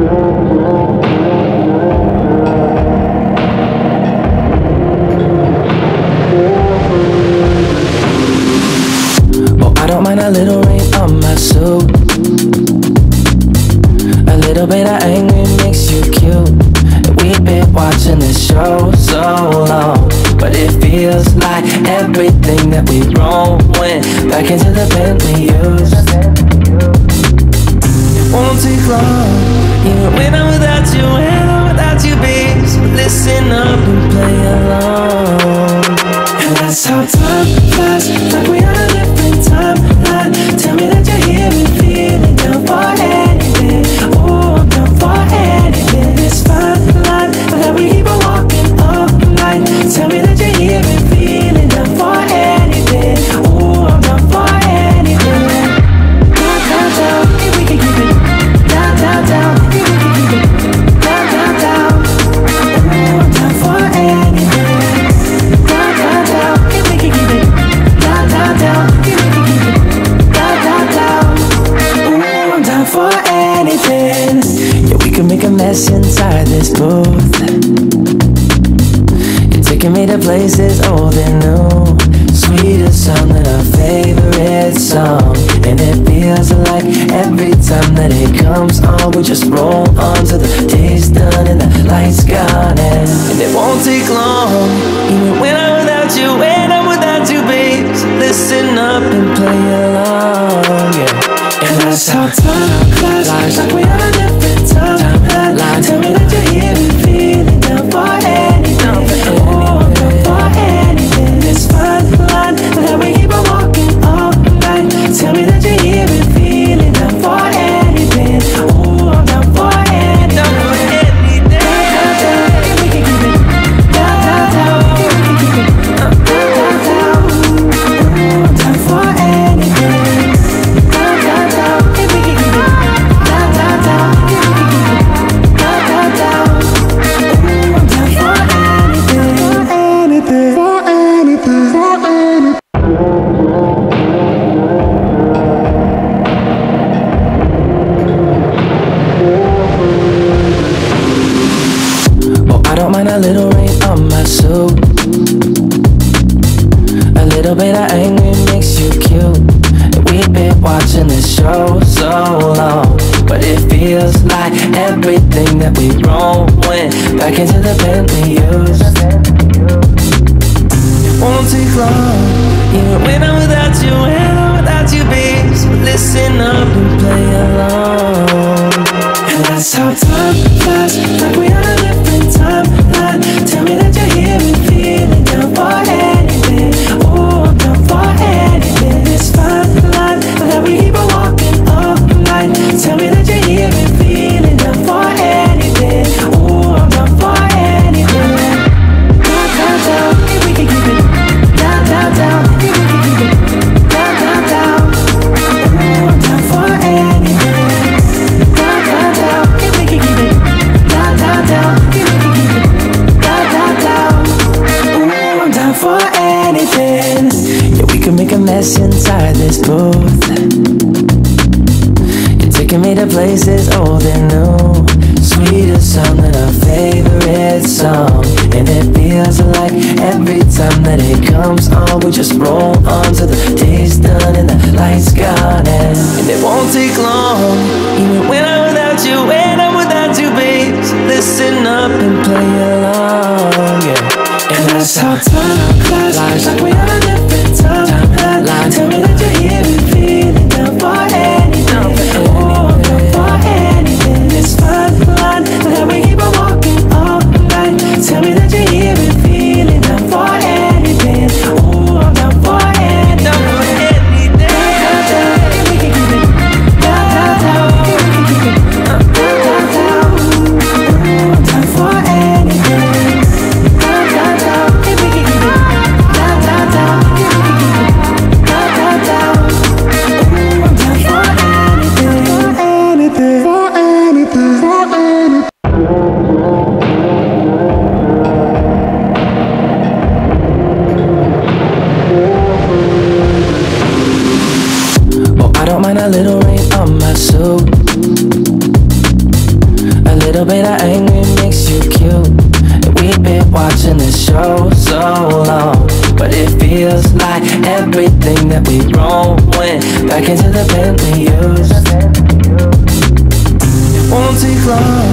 A little rain on my soul, a little bit of angry makes you cute. We've been watching this show so long, but it feels like everything that we wrong went back into the bed we used. It won't take long, even when I'm without you, and I'm without you, babes. Listen up and play along. And that's how time flies, like we are. Tell me that you're here and feeling down for anything. Oh, I'm down for anything. This fine line that we keep on walking up the line. Tell me that you're here and feeling down for anything. Oh, I'm down for anything. Down, down, down, if we can keep it. Down, down, down, if we can keep it. Down, down, down. Oh, I'm down for anything. Down, down, down, if we can keep it. Down, down, down, if we can keep it. For anything. Yeah, we can make a mess inside this booth. You're taking me to places old and new. Sweeter sound than our favorite song. And it feels like every time that it comes on, we just roll on till the day's done and the light's gone. And it won't take long, even when I'm without you, and I'm without you, babes. Listen up and play along, yeah. And that's how time flies, like we are a different timeline. Tell me that you're here and feeling down for anything. Oh, I'm down for anything. This fine line that we keep on walking all night. Tell me that you're here and feeling down for anything. Oh, I'm down for anything. Down, down, down, if we can keep it. Down, down, down, if we can keep it. Down, down, down, oh, I'm down for anything. A little rain on my soul, a little bit of anger makes you cute. We've been watching this show so long, but it feels like everything that we wrong went back into the bed we used. It won't take long, even when I'm without you, and I'm without you, babes. Listen up and play along. And that's how time flies, like we are a different time. Tell me that you're here and feeling down for anything. Oh, I'm down for anything. This fine line that we keep on walking all night. Tell me that you're here and feeling down for anything. Oh, I'm down for anything. Down, down, down, if we can keep it. Down, down, down, if we can keep it. Down, down, down, oh, I'm down for anything. Down, down, down, if we can keep it. Down, down, down, if we can keep it. For anything. Yeah, we can make a mess inside this booth. You're taking me to places old and new. Sweeter sound than our favorite song. And it feels like every time that it comes on, we just roll on till the day's done and the light's gone. And it won't take long, even when I'm without you, and I'm without you, babes. Listen up and play along, yeah. And that's how time flies, like we are a different timeline. Tell me that you're here and feeling down for anything. Oh, I'm down for anything. This fine line that we keep on walking all night. Tell me that you're here and feeling down for anything. Oh, I'm down for anything. Down, down, down, if we can keep it. Down, down, down, if we can keep it. Down, down, down, oh, I'm down for anything. A little rain on my soul, a A little bit of anger makes you cute. We've been watching this show so long, but it feels like everything that we wrote went back into the Bentley used. It won't take long,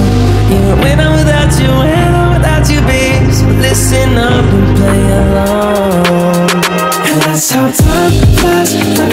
even when I'm without you, when I'm without you, babe. So listen up and play along. And that's how time flies.